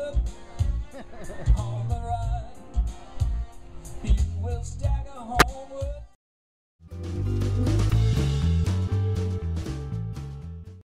up on the right. He will stand.